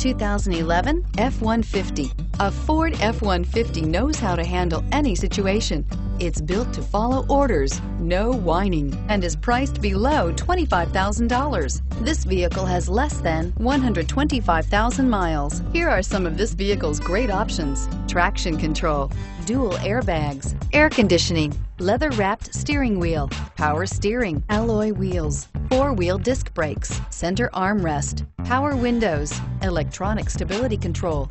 2011 F-150. A Ford F-150 knows how to handle any situation. It's built to follow orders, no whining, and is priced below $25,000. This vehicle has less than 125,000 miles. Here are some of this vehicle's great options: traction control, dual airbags, air conditioning, leather-wrapped steering wheel, power steering, alloy wheels, four-wheel disc brakes, center armrest, power windows, electronic stability control.